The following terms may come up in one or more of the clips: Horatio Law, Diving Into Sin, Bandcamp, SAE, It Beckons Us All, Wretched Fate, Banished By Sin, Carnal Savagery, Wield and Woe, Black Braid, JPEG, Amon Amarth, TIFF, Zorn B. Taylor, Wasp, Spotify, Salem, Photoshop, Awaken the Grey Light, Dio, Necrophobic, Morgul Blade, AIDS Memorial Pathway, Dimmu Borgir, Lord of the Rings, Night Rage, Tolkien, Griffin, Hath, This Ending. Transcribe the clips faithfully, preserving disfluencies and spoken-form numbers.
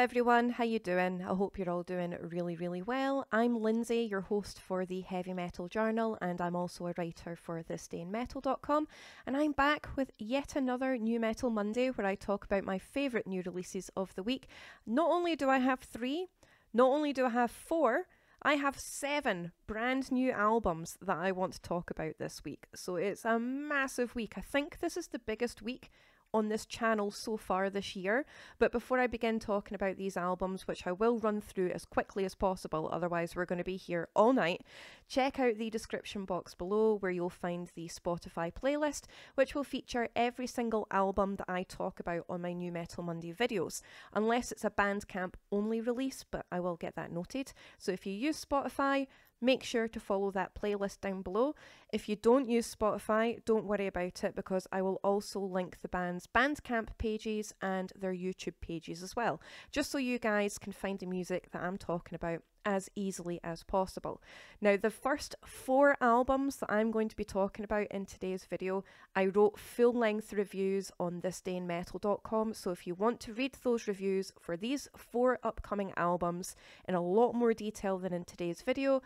everyone, how you doing? I hope you're all doing really, really well. I'm Lindsay, your host for The Heavy Metal Journal, and I'm also a writer for this day in metal dot com, and I'm back with yet another New Metal Monday where I talk about my favourite new releases of the week. Not only do I have three, not only do I have four, I have seven brand new albums that I want to talk about this week. So it's a massive week. I think this is the biggest week on this channel so far this year. But before I begin talking about these albums, which I will run through as quickly as possible, otherwise we're going to be here all night, check out the description box below where you'll find the Spotify playlist, which will feature every single album that I talk about on my New Metal Monday videos, unless it's a Bandcamp only release, but I will get that noted. So if you use Spotify, make sure to follow that playlist down below. If you don't use Spotify, don't worry about it, because I will also link the band's Bandcamp pages and their YouTube pages as well, just so you guys can find the music that I'm talking about as easily as possible. Now, the first four albums that I'm going to be talking about in today's video, I wrote full-length reviews on this day in metal dot com, so if you want to read those reviews for these four upcoming albums in a lot more detail than in today's video,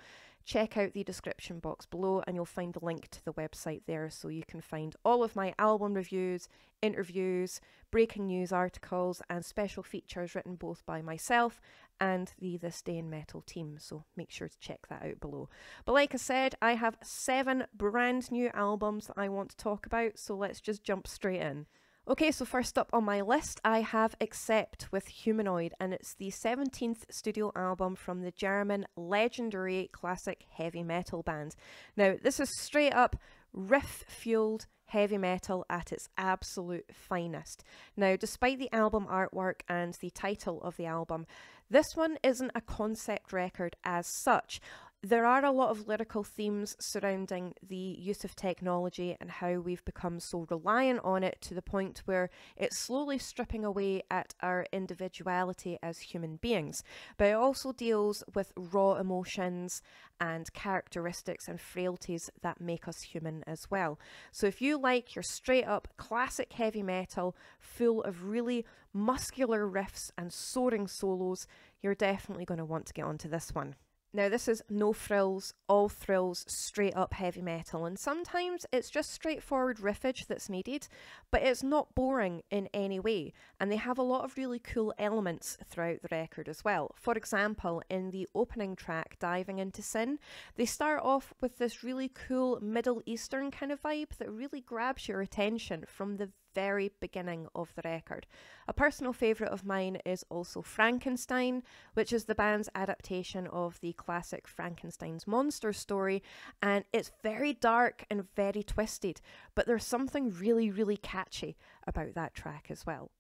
check out the description box below and you'll find the link to the website there, so you can find all of my album reviews, interviews, breaking news articles and special features written both by myself and the This Day in Metal team, so make sure to check that out below. But like I said, I have seven brand new albums that I want to talk about, so let's just jump straight in. Okay, so first up on my list, I have Accept with Humanoid, and it's the seventeenth studio album from the German legendary classic heavy metal band. Now, this is straight up riff-fueled heavy metal at its absolute finest. Now, despite the album artwork and the title of the album, this one isn't a concept record as such. There are a lot of lyrical themes surrounding the use of technology and how we've become so reliant on it to the point where it's slowly stripping away at our individuality as human beings. But it also deals with raw emotions and characteristics and frailties that make us human as well. So if you like your straight up classic heavy metal full of really muscular riffs and soaring solos, you're definitely going to want to get onto this one. Now, this is no frills, all thrills, straight up heavy metal, and sometimes it's just straightforward riffage that's needed, but it's not boring in any way, and they have a lot of really cool elements throughout the record as well. For example, in the opening track, Diving Into Sin, they start off with this really cool Middle Eastern kind of vibe that really grabs your attention from the very beginning of the record. A personal favourite of mine is also Frankenstein, which is the band's adaptation of the classic Frankenstein's monster story, and it's very dark and very twisted, but there's something really, really catchy about that track as well.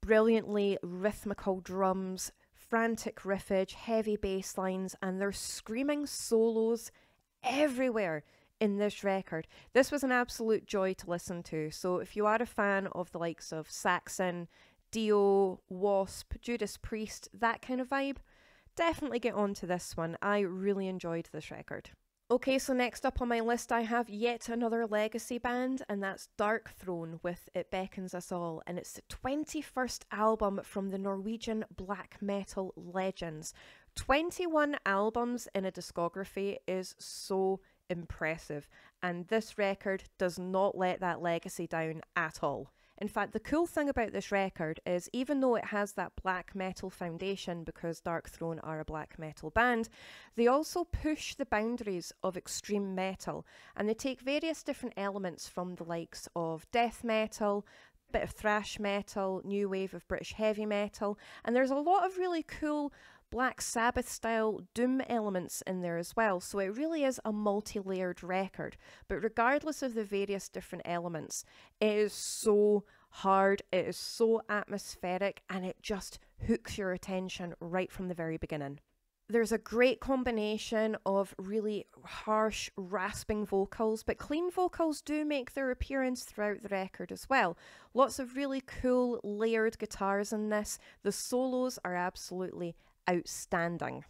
Brilliantly rhythmical drums, frantic riffage, heavy bass lines, and there's screaming solos everywhere in this record. This was an absolute joy to listen to, so if you are a fan of the likes of Saxon, Dio, Wasp, Judas Priest, that kind of vibe, definitely get onto this one. I really enjoyed this record. Okay, so next up on my list I have yet another legacy band, and that's Darkthrone with It Beckons Us All, and it's the twenty-first album from the Norwegian black metal legends. twenty-one albums in a discography is so impressive, and this record does not let that legacy down at all. In fact, the cool thing about this record is, even though it has that black metal foundation because Darkthrone are a black metal band, they also push the boundaries of extreme metal, and they take various different elements from the likes of death metal, bit of thrash metal, new wave of British heavy metal, and there's a lot of really cool Black Sabbath style doom elements in there as well, so it really is a multi-layered record. But regardless of the various different elements, it is so hard, it is so atmospheric, and it just hooks your attention right from the very beginning. There's a great combination of really harsh, rasping vocals, but clean vocals do make their appearance throughout the record as well. Lots of really cool layered guitars in this. The solos are absolutely outstanding.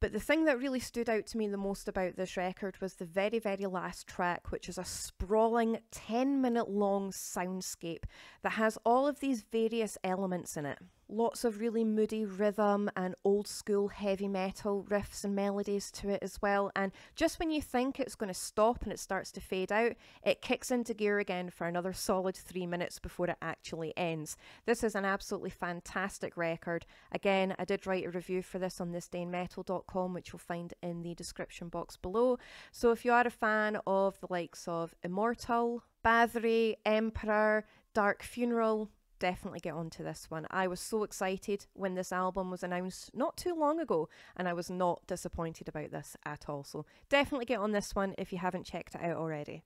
But the thing that really stood out to me the most about this record was the very, very last track, which is a sprawling ten minute long soundscape that has all of these various elements in it. Lots of really moody rhythm and old school heavy metal riffs and melodies to it as well. And just when you think it's going to stop and it starts to fade out, it kicks into gear again for another solid three minutes before it actually ends. This is an absolutely fantastic record. Again, I did write a review for this on this day in metal dot com, which you'll find in the description box below. So if you are a fan of the likes of Immortal, Bathory, Emperor, Dark Funeral, definitely get onto this one. I was so excited when this album was announced not too long ago, and I was not disappointed about this at all. So definitely get on this one if you haven't checked it out already.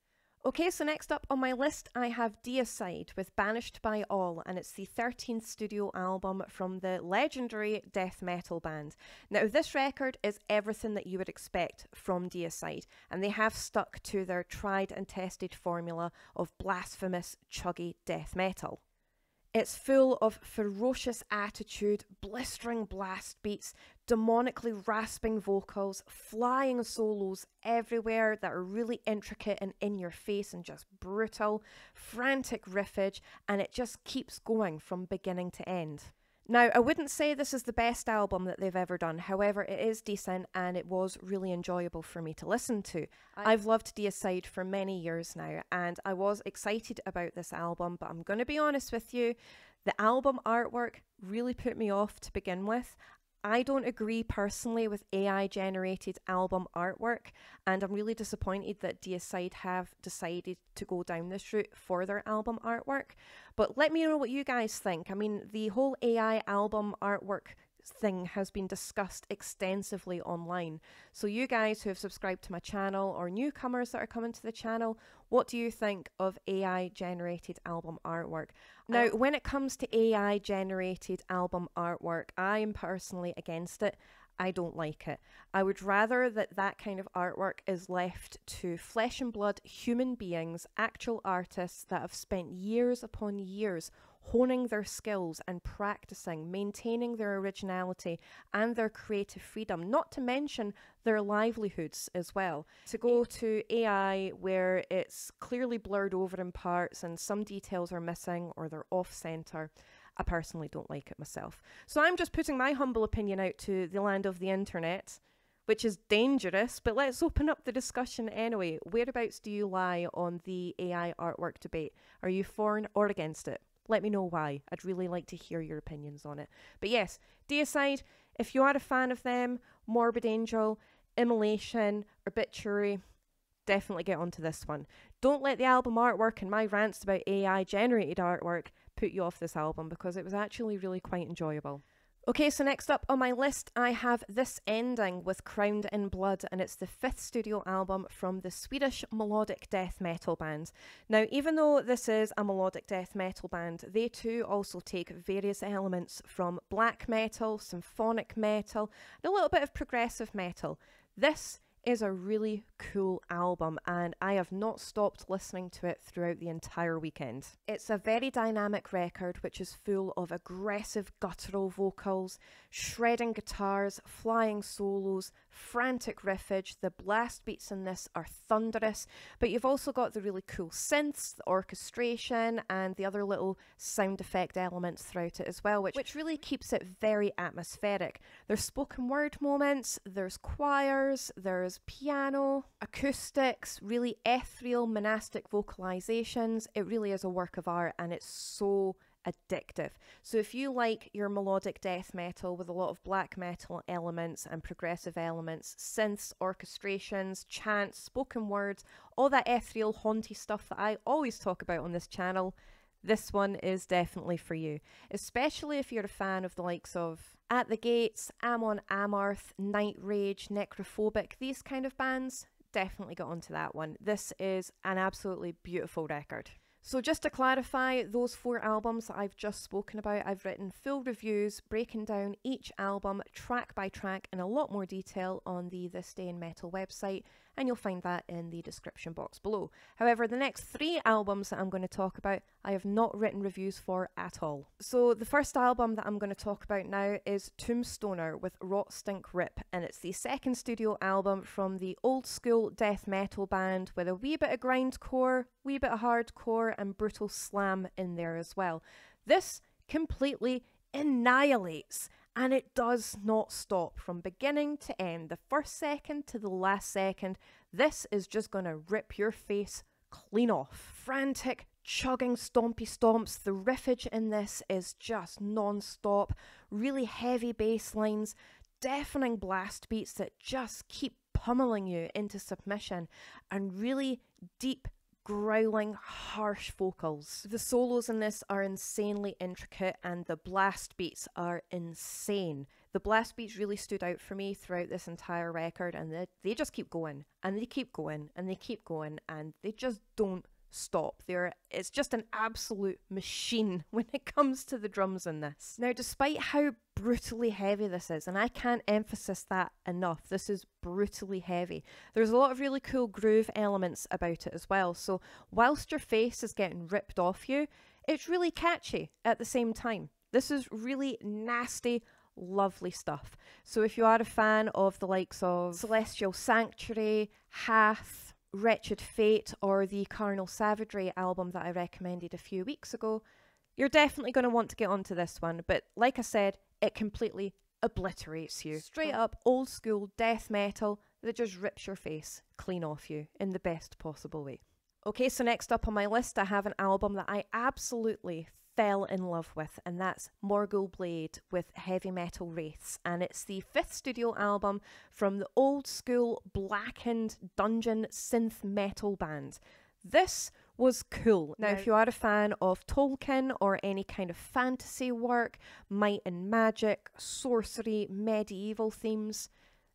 Okay, so next up on my list I have Deicide with Banished By All, and it's the thirteenth studio album from the legendary death metal band. Now this record is everything that you would expect from Deicide, and they have stuck to their tried and tested formula of blasphemous chuggy death metal. It's full of ferocious attitude, blistering blast beats, demonically rasping vocals, flying solos everywhere that are really intricate and in your face and just brutal, frantic riffage, and it just keeps going from beginning to end. Now, I wouldn't say this is the best album that they've ever done, however it is decent and it was really enjoyable for me to listen to. I I've loved Deicide for many years now, and I was excited about this album, but I'm going to be honest with you, the album artwork really put me off to begin with. I don't agree personally with A I-generated album artwork, and I'm really disappointed that Deicide have decided to go down this route for their album artwork. But let me know what you guys think. I mean, the whole A I album artwork thing has been discussed extensively online. So you guys who have subscribed to my channel or newcomers that are coming to the channel, what do you think of A I generated album artwork? Now, when it comes to A I generated album artwork, I am personally against it. I don't like it. I would rather that that kind of artwork is left to flesh and blood human beings, actual artists that have spent years upon years honing their skills and practicing, maintaining their originality and their creative freedom, not to mention their livelihoods as well. To go to A I where it's clearly blurred over in parts and some details are missing or they're off center, I personally don't like it myself. So I'm just putting my humble opinion out to the land of the internet, which is dangerous, but let's open up the discussion anyway. Whereabouts do you lie on the A I artwork debate? Are you for or against it? Let me know why. I'd really like to hear your opinions on it. But yes, Deicide, if you are a fan of them, Morbid Angel, Immolation, Obituary, definitely get onto this one. Don't let the album artwork and my rants about A I-generated artwork put you off this album, because it was actually really quite enjoyable. Okay, so next up on my list I have This Ending with Crowned in Blood, and it's the fifth studio album from the Swedish melodic death metal band. Now, even though this is a melodic death metal band, they too also take various elements from black metal, symphonic metal, and a little bit of progressive metal. This is a really cool album, and I have not stopped listening to it throughout the entire weekend. It's a very dynamic record which is full of aggressive guttural vocals, shredding guitars, flying solos, frantic riffage. The blast beats in this are thunderous, but you've also got the really cool synths, the orchestration and the other little sound effect elements throughout it as well, which, which really keeps it very atmospheric. There's spoken word moments, there's choirs, there's piano, acoustics, really ethereal monastic vocalizations. It really is a work of art, and it's so addictive. So if you like your melodic death metal with a lot of black metal elements and progressive elements, synths, orchestrations, chants, spoken words, all that ethereal haunty stuff that I always talk about on this channel, this one is definitely for you, especially if you're a fan of the likes of At The Gates, Amon Amarth, Night Rage, Necrophobic, these kind of bands. Definitely get onto that one. This is an absolutely beautiful record. So just to clarify, those four albums that I've just spoken about, I've written full reviews breaking down each album track by track in a lot more detail on the This Day in Metal website, and you'll find that in the description box below. However, the next three albums that I'm going to talk about, I have not written reviews for at all. So the first album that I'm going to talk about now is Tombstoner with Rot Stink Rip, and it's the second studio album from the old school death metal band with a wee bit of grindcore, wee bit of hardcore, and brutal slam in there as well. This completely annihilates, and it does not stop. From beginning to end, the first second to the last second, this is just going to rip your face clean off. Frantic, chugging, stompy stomps. The riffage in this is just non-stop. Really heavy bass lines, deafening blast beats that just keep pummeling you into submission, and really deep, growling, harsh vocals. The solos in this are insanely intricate, and the blast beats are insane. The blast beats really stood out for me throughout this entire record, and they, they just keep going, and they keep going, and they keep going, and they just don't stop. They're, it's just an absolute machine when it comes to the drums in this. Now, despite how brutally heavy this is, and I can't emphasize that enough, this is brutally heavy, there's a lot of really cool groove elements about it as well. So whilst your face is getting ripped off you, it's really catchy at the same time. This is really nasty, lovely stuff. So if you are a fan of the likes of Celestial Sanctuary, Hath, Wretched Fate, or the Carnal Savagery album that I recommended a few weeks ago, you're definitely going to want to get onto this one. But like I said, it completely obliterates you. Straight up old school death metal that just rips your face clean off you in the best possible way. Okay, so next up on my list, I have an album that I absolutely fell in love with, and that's Morgul Blade with Heavy Metal Wraiths, and it's the fifth studio album from the old school blackened dungeon synth metal band. This was cool. Now, if you are a fan of Tolkien or any kind of fantasy work, might and magic, sorcery, medieval themes,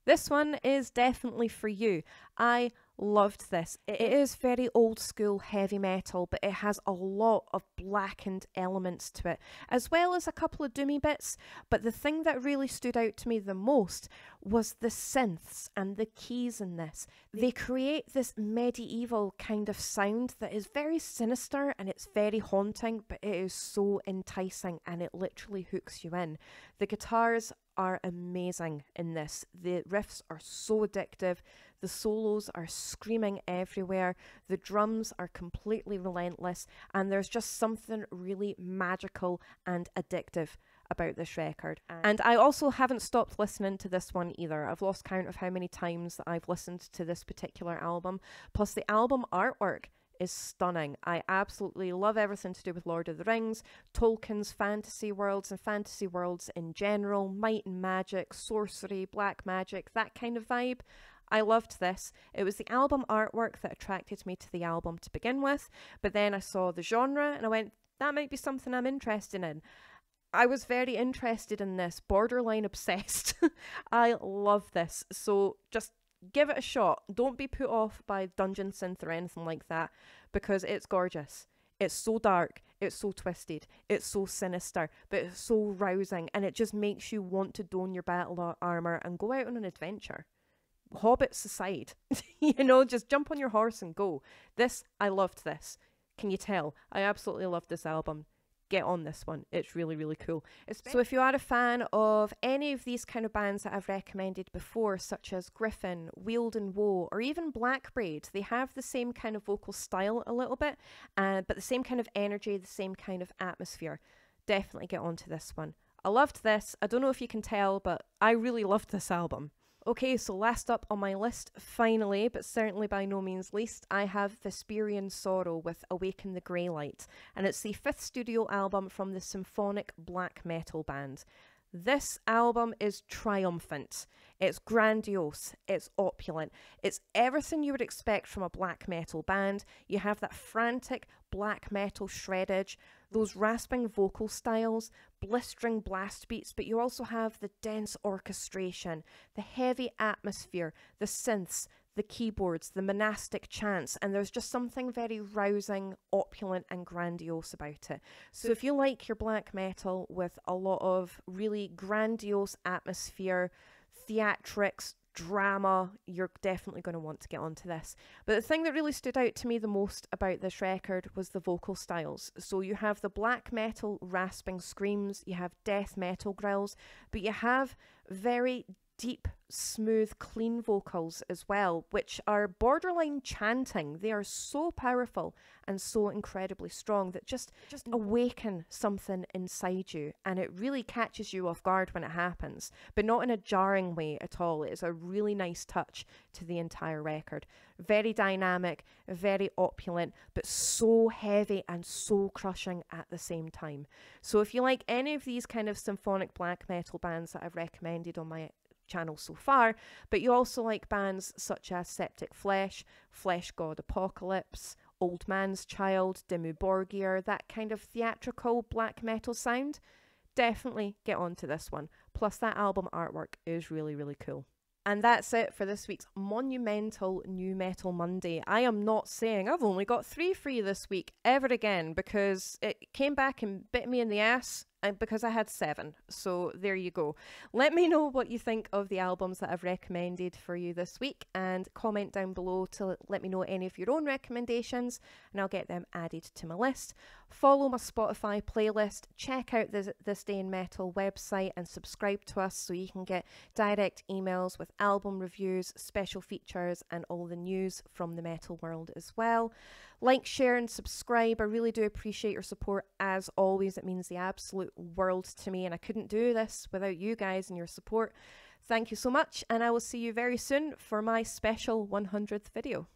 this one is definitely for you. I loved this. It is very old school heavy metal, but it has a lot of blackened elements to it, as well as a couple of doomy bits. But the thing that really stood out to me the most was the synths and the keys in this. They create this medieval kind of sound that is very sinister, and it's very haunting, but it is so enticing, and it literally hooks you in. The guitars are amazing in this. The riffs are so addictive. The solos are screaming everywhere. The drums are completely relentless, and there's just something really magical and addictive about this record. And I also haven't stopped listening to this one either. I've lost count of how many times that I've listened to this particular album. Plus, the album artwork is stunning. I absolutely love everything to do with Lord of the Rings, Tolkien's fantasy worlds and fantasy worlds in general, might and magic, sorcery, black magic, that kind of vibe. I loved this. It was the album artwork that attracted me to the album to begin with, but then I saw the genre and I went, that might be something I'm interested in. I was very interested in this, borderline obsessed. I love this. So just give it a shot. Don't be put off by dungeon synth or anything like that, because it's gorgeous. It's so dark, it's so twisted, it's so sinister, but it's so rousing, and it just makes you want to don your battle armor and go out on an adventure. Hobbits aside, you know, just jump on your horse and go. This, I loved this. Can you tell? I absolutely loved this album. Get on this one. It's really, really cool. So if you are a fan of any of these kind of bands that I've recommended before, such as Griffin, Wield and Woe, or even Black Braid, they have the same kind of vocal style a little bit, uh, but the same kind of energy, the same kind of atmosphere. Definitely get onto this one. I loved this. I don't know if you can tell, but I really loved this album. Okay, so last up on my list, finally, but certainly by no means least, I have Vesperian Sorrow with Awaken the Grey Light, and it's the fifth studio album from the symphonic black metal band. This album is triumphant. It's grandiose, it's opulent, it's everything you would expect from a black metal band. You have that frantic black metal shreddage, those rasping vocal styles, blistering blast beats, but you also have the dense orchestration, the heavy atmosphere, the synths, the keyboards, the monastic chants, and there's just something very rousing, opulent and grandiose about it. So if you like your black metal with a lot of really grandiose atmosphere, theatrics, drama, you're definitely going to want to get onto this. But the thing that really stood out to me the most about this record was the vocal styles. So you have the black metal rasping screams, you have death metal growls, but you have very deep, smooth, clean vocals as well, which are borderline chanting. They are so powerful and so incredibly strong that just, just awaken something inside you, and it really catches you off guard when it happens, but not in a jarring way at all. It's a really nice touch to the entire record. Very dynamic, very opulent, but so heavy and so crushing at the same time. So if you like any of these kind of symphonic black metal bands that I've recommended on my channel so far, but you also like bands such as Septic Flesh, Flesh God Apocalypse, Old Man's Child, Dimmu Borgir, that kind of theatrical black metal sound, definitely get onto this one. Plus that album artwork is really, really cool. And that's it for this week's Monumental New Metal Monday. I am not saying I've only got three free this week ever again, because it came back and bit me in the ass, and because I had seven. So there you go. Let me know what you think of the albums that I've recommended for you this week, and comment down below to let me know any of your own recommendations, and I'll get them added to my list. Follow my Spotify playlist, check out the This Day in Metal website, and subscribe to us so you can get direct emails with album reviews, special features, and all the news from the metal world as well. Like, share, and subscribe. I really do appreciate your support as always. It means the absolute world to me, and I couldn't do this without you guys and your support. Thank you so much, and I will see you very soon for my special one hundredth video.